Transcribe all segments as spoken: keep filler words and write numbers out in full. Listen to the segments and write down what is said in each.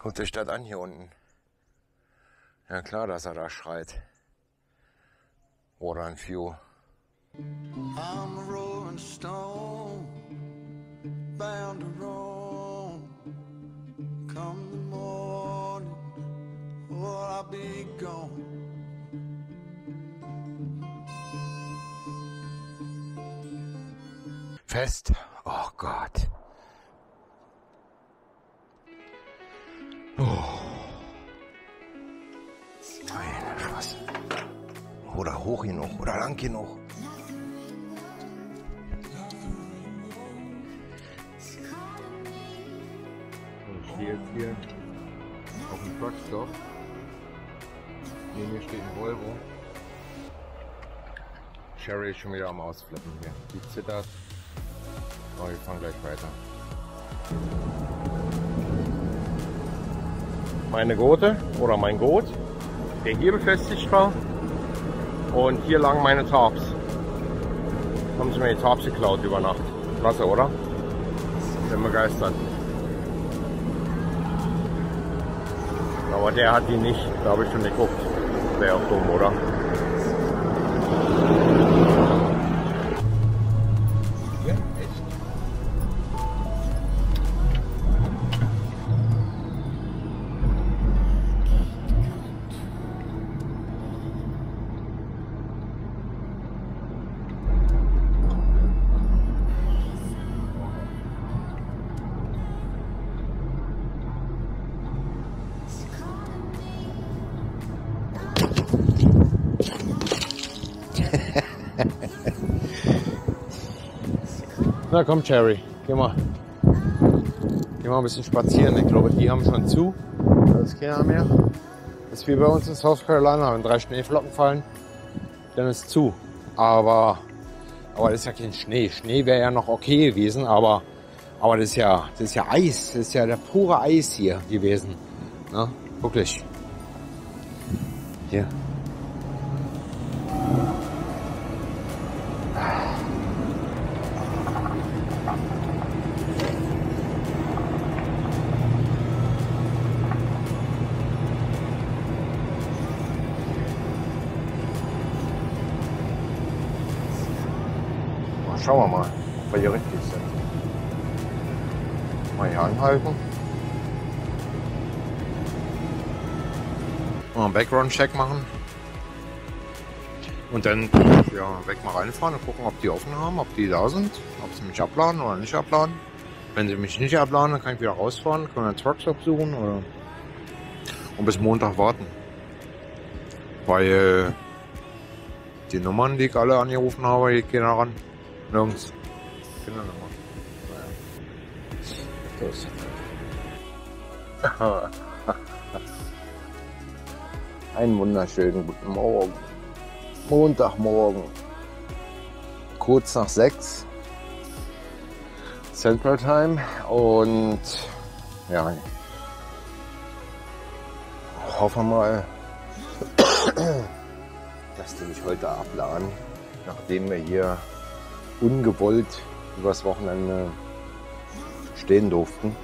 Guckt euch das an hier unten. Ja klar, dass er da schreit. Water and Fuel. I'm a rolling stone, bound to roam. Come the morning, or I'll be gone. Fest, oh Gott. Oh. Nein, Spaß. Oder hoch genug, oder lang genug. Ich stehe jetzt hier auf dem Truckstop. Neben mir steht ein Volvo. Sherry ist schon wieder am Ausflippen hier. Die zittert. Aber wir fahren gleich weiter. Meine Gurte oder mein Gurt, der hier befestigt war, und hier lang meine Tarps. Haben sie mir die Tarps geklaut über Nacht. Klasse, oder? Bin begeistert. Aber der hat die nicht, da habe ich schon geguckt. Wäre auch dumm, oder? Na komm, Cherry, geh mal. Geh mal ein bisschen spazieren. Ich glaube, die haben schon zu. Da ist keiner mehr. Das ist wie bei uns in South Carolina. Wenn drei Schneeflocken fallen, dann ist zu. Aber, aber das ist ja kein Schnee. Schnee wäre ja noch okay gewesen, aber, aber das ist ja, das ist ja Eis. Das ist ja der pure Eis hier gewesen. Na, wirklich. Hier. Schauen wir mal, ob wir hier richtig sind. Mal hier anhalten. Mal einen Background-Check machen. Und dann ja, weg mal reinfahren und gucken, ob die offen haben, ob die da sind, ob sie mich abladen oder nicht abladen. Wenn sie mich nicht abladen, dann kann ich wieder rausfahren, kann einen Truckstop suchen oder und bis Montag warten. Weil die Nummern, die ich alle angerufen habe, geht keiner ran. Nirgends. Kindernummer. Naja. Einen wunderschönen guten Morgen. Montagmorgen. Kurz nach sechs. Central Time. Und ja. Hoffen wir mal, dass die mich heute abladen, nachdem wir hier ungewollt übers Wochenende stehen durften.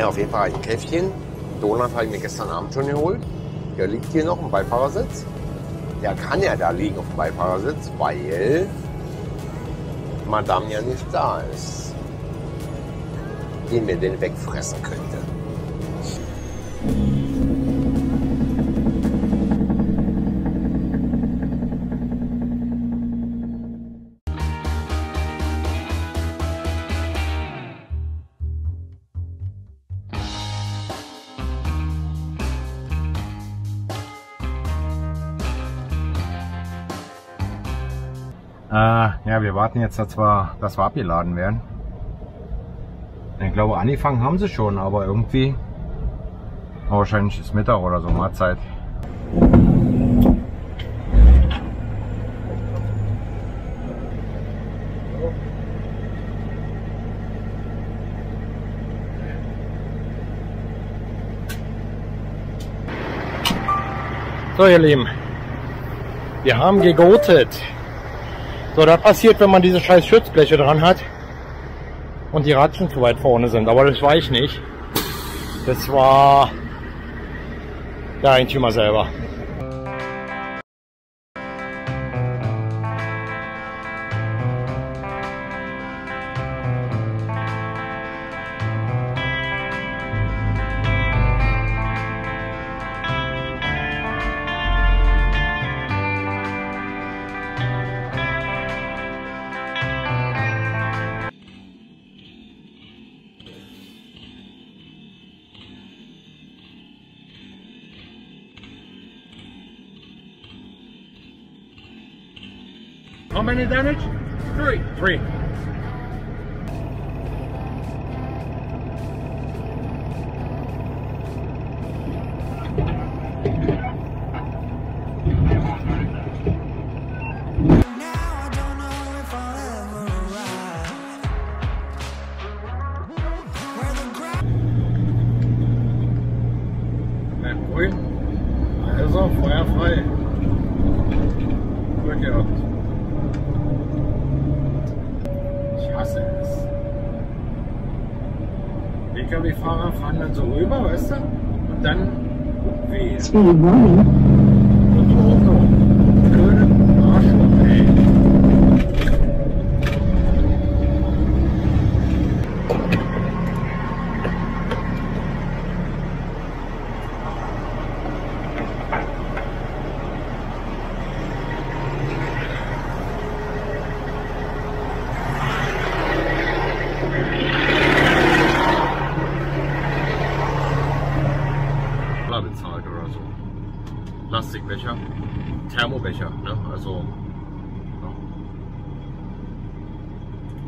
Auf jeden Fall ein Käffchen. Donut habe ich mir gestern Abend schon geholt. Der liegt hier noch im Beifahrersitz. Der kann ja da liegen auf dem Beifahrersitz, weil Madame ja nicht da ist, die mir den wegfressen könnte. Äh, ja, wir warten jetzt, dass wir, dass wir abgeladen werden. Ich glaube, angefangen haben sie schon, aber irgendwie... Oh, wahrscheinlich ist Mittag oder so, Mahlzeit. So, ihr Lieben, wir haben gegotet. So, das passiert, wenn man diese scheiß Schutzbleche dran hat und die Ratschen zu weit vorne sind. Aber das war ich nicht. Das war der Eigentümer selber. How many damage? Three. Three. L K W-Fahrer fahren dann so rüber, weißt du? Und dann weh. Das wäre geil. Und du auch noch. Blöde Arschloch, ey. Bezahlt oder so. Plastikbecher, Thermobecher, ne? Also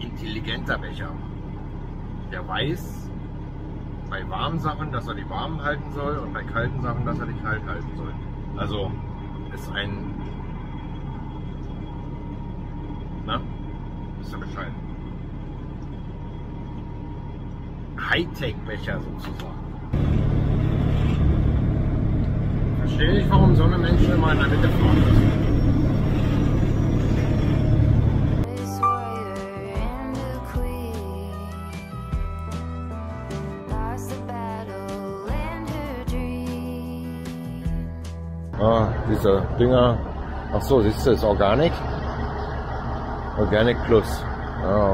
ja. Intelligenter Becher. Der weiß bei warmen Sachen, dass er die warm halten soll und bei kalten Sachen, dass er die kalt halten soll. Also ist ein, ne? Ist ja Bescheid. Hightech-Becher sozusagen. Ich verstehe nicht, warum so eine Menschen immer in der Mitte fahren müssen. Ah, diese Dinger. Ach so, siehst du, ist Organic? Organic Plus. Ah,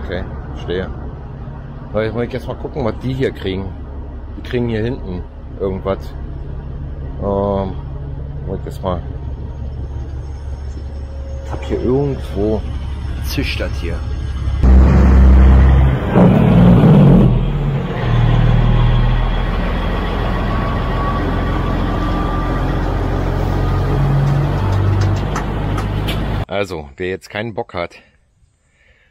okay, verstehe. Aber ich wollte jetzt mal gucken, was die hier kriegen. Die kriegen hier hinten irgendwas. Ähm, wollte das mal. Ich hab hier irgendwo zischt das hier. Also, wer jetzt keinen Bock hat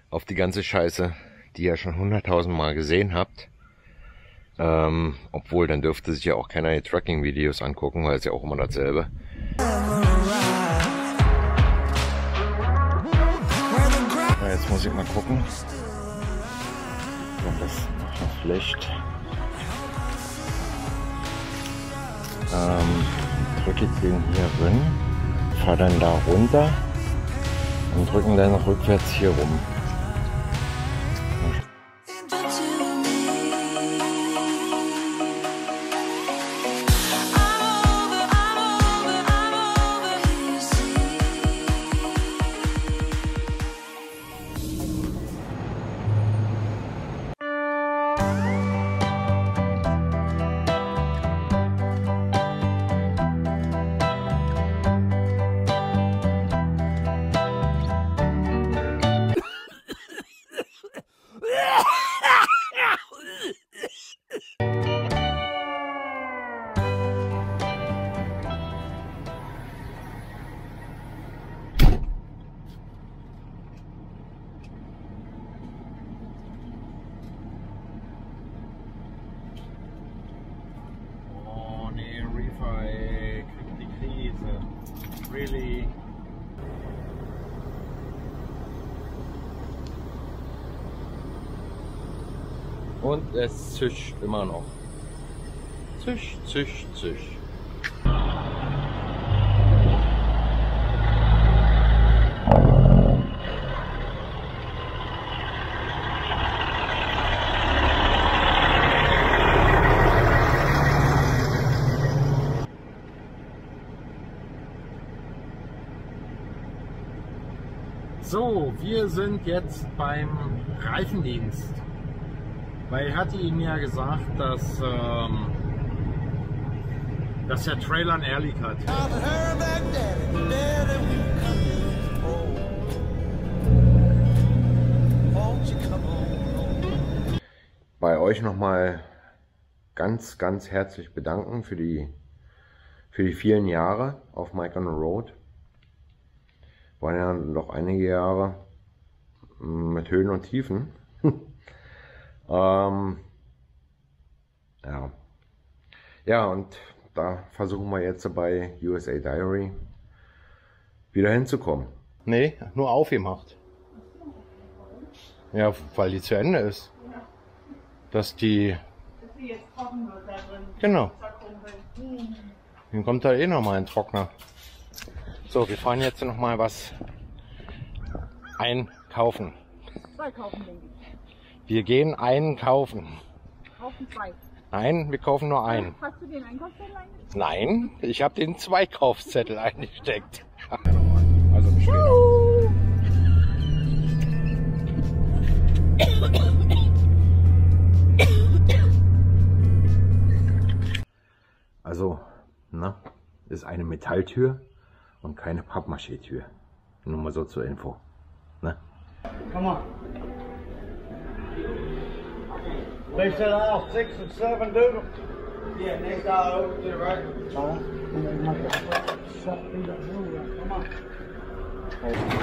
auf die ganze Scheiße, die ihr schon hunderttausend Mal gesehen habt, Ähm, obwohl, dann dürfte sich ja auch keiner die Tracking-Videos angucken, weil es ja auch immer dasselbe. Ja, jetzt muss ich mal gucken. Ich glaube, das ist noch schlecht. Ähm, drücke ich den hier rein, fahre dann da runter und drücken dann noch rückwärts hier rum. zwei die Krise. Really. Und es zischt immer noch. Zisch, zisch, zisch. So, wir sind jetzt beim Reifendienst, weil ich hatte Ihnen ja gesagt, dass, ähm, dass der Trailer einen Ehrlich hat. Bei euch nochmal ganz, ganz herzlich bedanken für die, für die vielen Jahre auf Mike on the Road. Waren ja noch einige Jahre mit Höhen und Tiefen. ähm, ja. ja, und da versuchen wir jetzt bei U S A Diary wieder hinzukommen. Nee, nur aufgemacht. Ja, weil die zu Ende ist. Dass die... Dass die jetzt trocken wird da drin. Genau. Dann kommt da eh nochmal ein Trockner. So, wir fahren jetzt noch mal was einkaufen. Zwei kaufen, denke ich. Wir gehen einen kaufen. Kaufen zwei. Nein, wir kaufen nur einen. Hast du den Einkaufszettel eingesteckt? Nein, ich habe den Zweikaufszettel eingesteckt. Also Also, na, ist eine Metalltür. Und keine Pappmaché-Tür. Nur mal so zur Info. Ne? Komm mal. Nächste aisle, six and seven, doodle. Yeah, next aisle over to the right. Alright. Komm mal.